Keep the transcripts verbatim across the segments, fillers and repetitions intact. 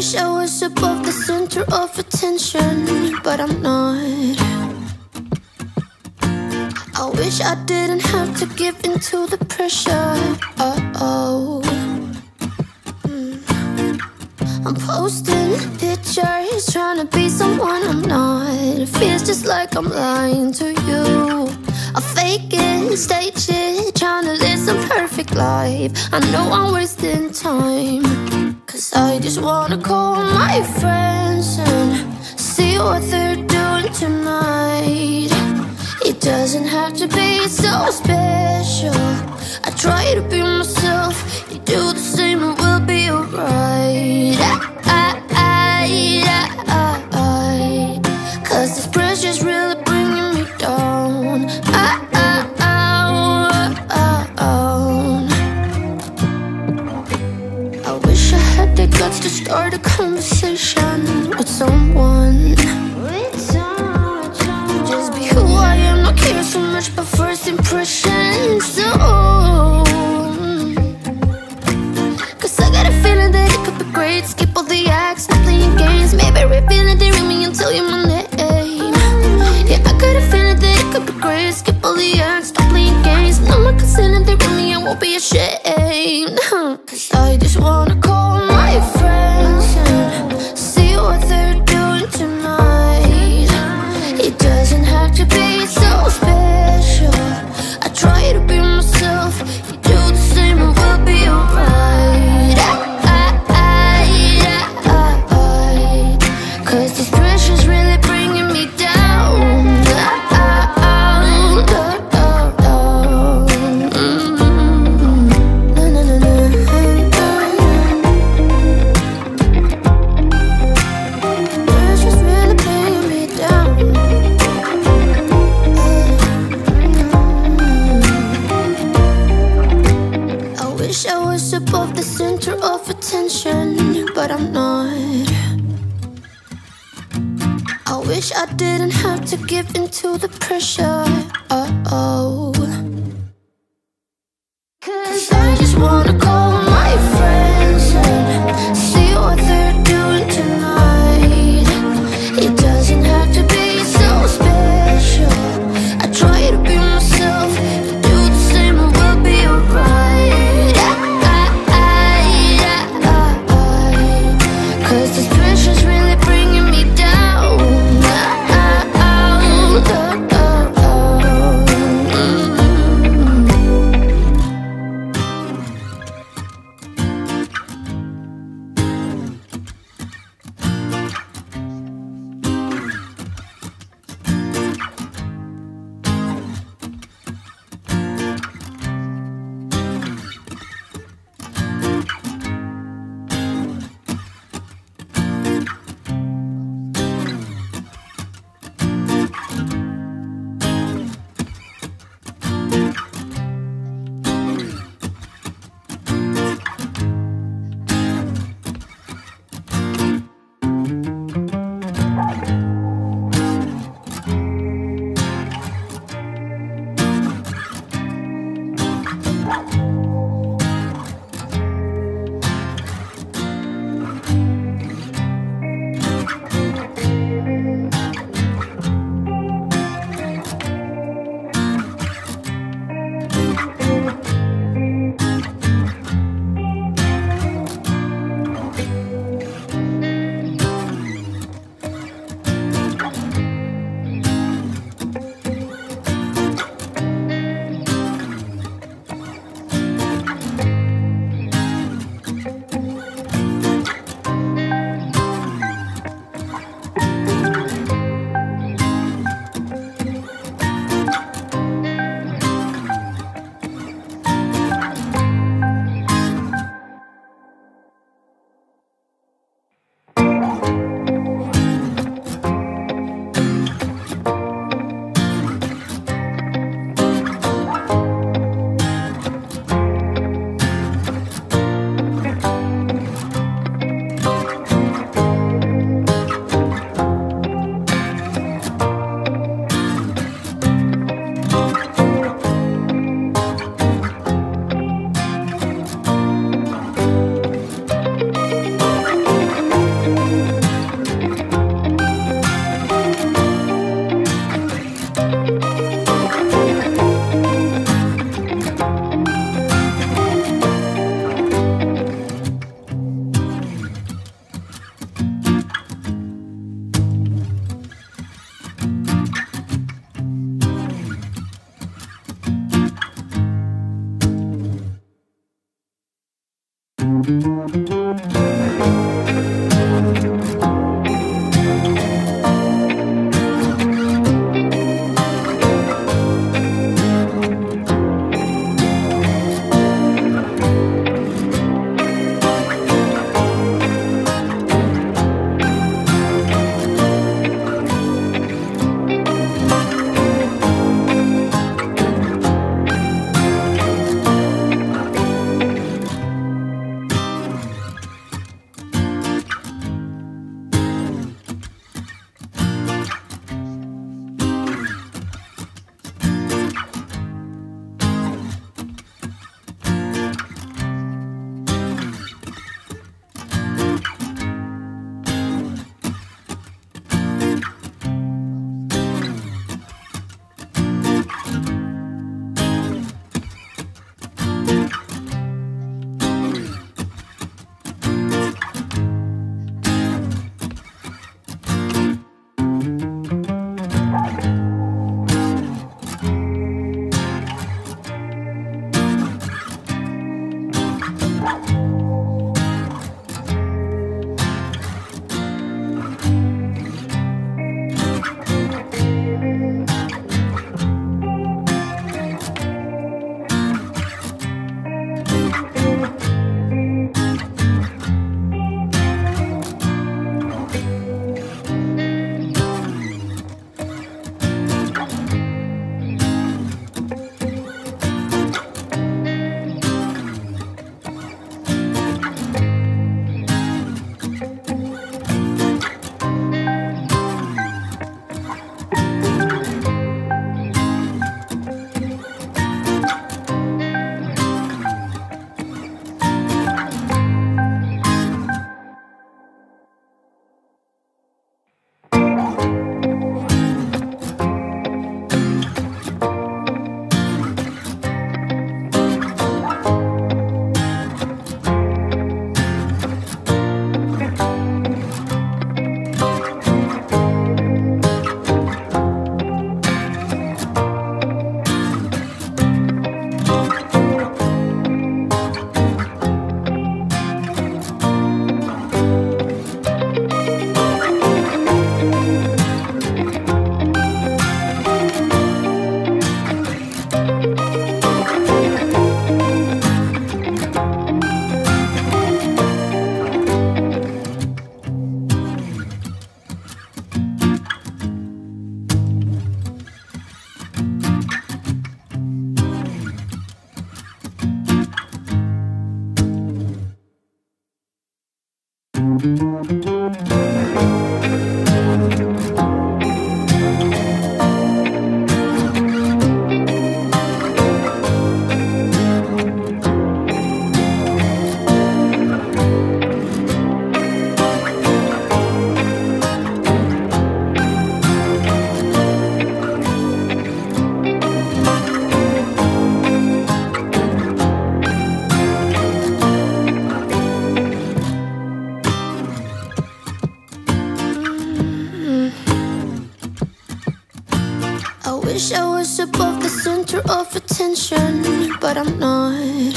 wish I was above the center of attention, but I'm not. I wish I didn't have to give into the pressure. Uh-oh. Mm. I'm posting pictures, trying to be someone I'm not. It feels just like I'm lying to you. I fake it, stage it, trying to live some perfect life. I know I'm wasting time, cause I just wanna call my friends and see what they're doing tonight. It doesn't have to be so special. I try to be myself, you do the same and we'll be alright. I, I, I, I, I. Cause this pressure's really bringing me down. I, to start a conversation with someone, with someone. Just be who I am, not care so much about first impressions. So, cause I got a feeling that it could be great. Skip all the acts, not playing games. Maybe revealing they ring me and tell you my name. Yeah, I got a feeling that it could be great. Skip all the acts, not playing games. No more concerning they ring me, I won't be ashamed. Cause I just wanna call friends and see what they're doing tonight. It doesn't have to be so special. I try to be myself, you do the same and we'll be alright. I, I, I, I, I. Cause this pressure's really bringing me down. I, I, I, I, I. Mm-hmm. No, no, no, no. Above the center of attention, but I'm not. I wish I didn't have to give into the pressure. Uh-oh. Cause I just wanna call my friends and see what they're doing tonight. It doesn't have to be so special. I try to be myself. center of attention, but I'm not.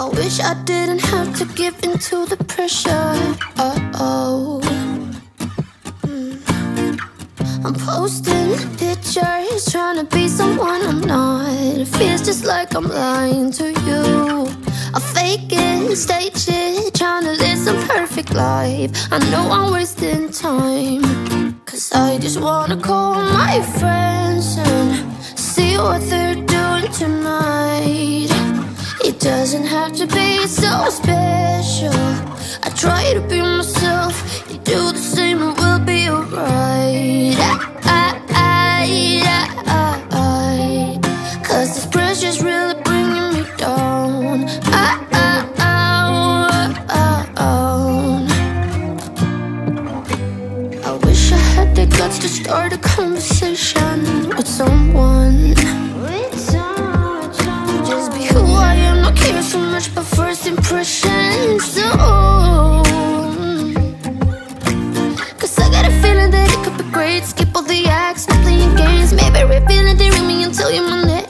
I wish I didn't have to give in to the pressure. Uh-oh. Mm. I'm posting pictures, trying to be someone I'm not. It feels just like I'm lying to you. I fake it, stage it, trying to live some perfect life. I know I'm wasting time, 'cause I just wanna call my friends and see what they're doing tonight. It doesn't have to be so special. I try to be myself, you do the same and we'll be alright. I, I, I, I, I. 'Cause this pressure's really bringing me down. I, I, I, I, I, I. I wish I had the guts to start a conversation with someone. So much for first impressions, so mm, 'cause I got a feeling that it could be great. Skip all the acts, not playing games. Maybe revealing they ring me and tell you my name.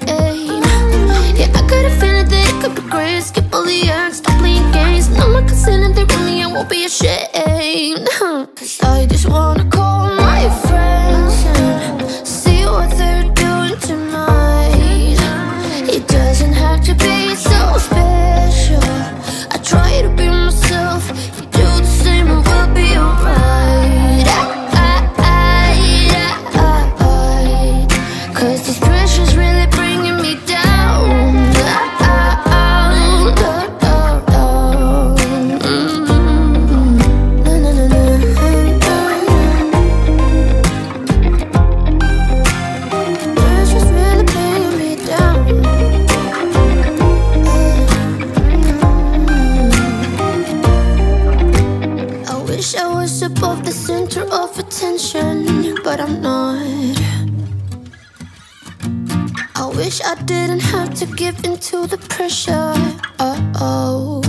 Yeah, I got a feeling that it could be great. Skip all the acts, not playing games. No more consent and they ring me, I won't be ashamed. 'Cause I just wanna call my friends and see what they're doing tonight. It doesn't have to be so special. I try to be myself, you do the same and we'll be alright. I, I, I, I, I. 'Cause this pressure's really bringing me down. Above the center of attention, but I'm not. I wish I didn't have to give in to the pressure. Uh-oh.